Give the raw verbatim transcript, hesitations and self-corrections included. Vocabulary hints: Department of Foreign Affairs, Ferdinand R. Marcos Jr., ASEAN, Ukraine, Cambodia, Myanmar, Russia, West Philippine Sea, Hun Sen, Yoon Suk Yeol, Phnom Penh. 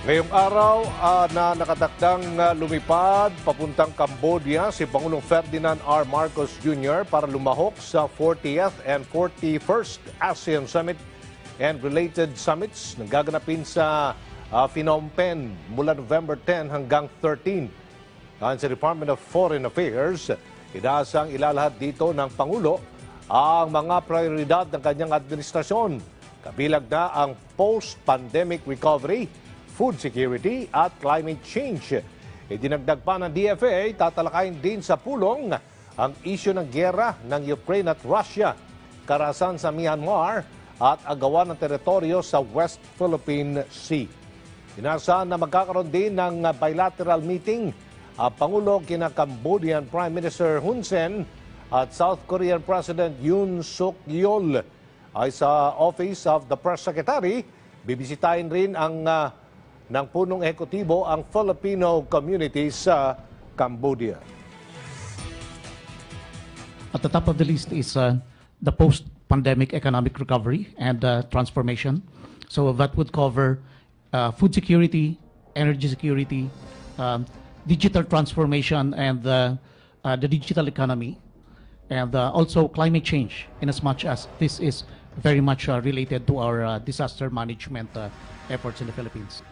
Ngayong araw uh, na nakatakdang uh, lumipad papuntang Cambodia si Pangulong Ferdinand R. Marcos Junior para lumahok sa fortieth and forty-first ASEAN Summit and related summits na gaganapin sa uh, Phnom Penh mula November tenth hanggang thirteenth. Ayon sa Department of Foreign Affairs, inaasang ilalahad dito ng Pangulo ang mga prioridad ng kanyang administrasyon, kabilang na ang post-pandemic recovery, food security at climate change. Idinagdag pa ng D F A, tatalakayin din sa pulong ang isyu ng giyera ng Ukraine at Russia, karahasan sa Myanmar at agawan ng teritoryo sa West Philippine Sea. Inaasahan na magkakaroon din ng bilateral meeting ang Pangulo kina Cambodian Prime Minister Hun Sen at South Korean President Yoon Suk Yeol. Ay sa Office of the Press Secretary, bibisitahin rin ang uh, ng punong ekotibo ang Filipino community sa Cambodia. At the top of the list is uh, the post-pandemic economic recovery and uh, transformation. So that would cover uh, food security, energy security, um, digital transformation, and uh, uh, the digital economy, and uh, also climate change, in as much as this is very much uh, related to our uh, disaster management uh, efforts in the Philippines.